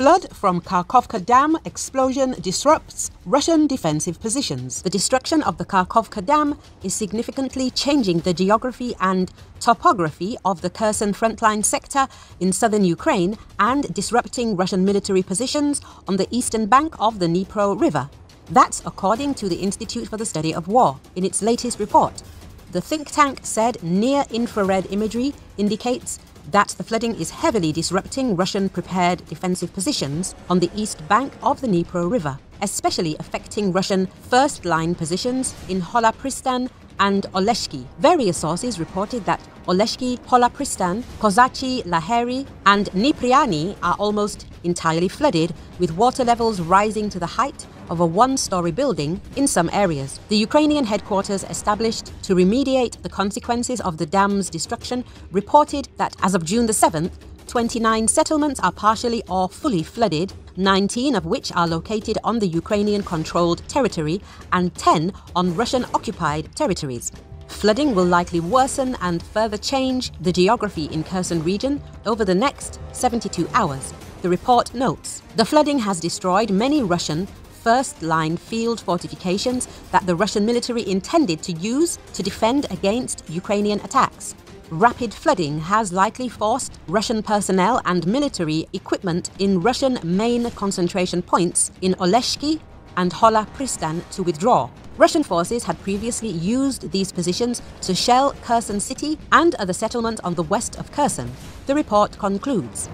flood from Kakhovka Dam explosion disrupts Russian defensive positions. The destruction of the Kakhovka Dam is significantly changing the geography and topography of the Kherson frontline sector in southern Ukraine and disrupting Russian military positions on the eastern bank of the Dnipro River. That's according to the Institute for the Study of War in its latest report. The think tank said near-infrared imagery indicates that the flooding is heavily disrupting Russian prepared defensive positions on the east bank of the Dnipro River, especially affecting Russian first-line positions in Hola Pristan and Oleshky. Various sources reported that Oleshky, Hola Pristan, Kozachi Laheri and Nipriani are almost entirely flooded, with water levels rising to the height of a one-story building in some areas. The Ukrainian headquarters established to remediate the consequences of the dam's destruction reported that as of June the 7th, 29 settlements are partially or fully flooded, 19 of which are located on the Ukrainian-controlled territory and 10 on Russian-occupied territories. Flooding will likely worsen and further change the geography in Kherson region over the next 72 hours, the report notes. The flooding has destroyed many Russian first-line field fortifications that the Russian military intended to use to defend against Ukrainian attacks. Rapid flooding has likely forced Russian personnel and military equipment in Russian main concentration points in Oleshky and Hola Pristan to withdraw. Russian forces had previously used these positions to shell Kherson city and other settlements on the west of Kherson, the report concludes.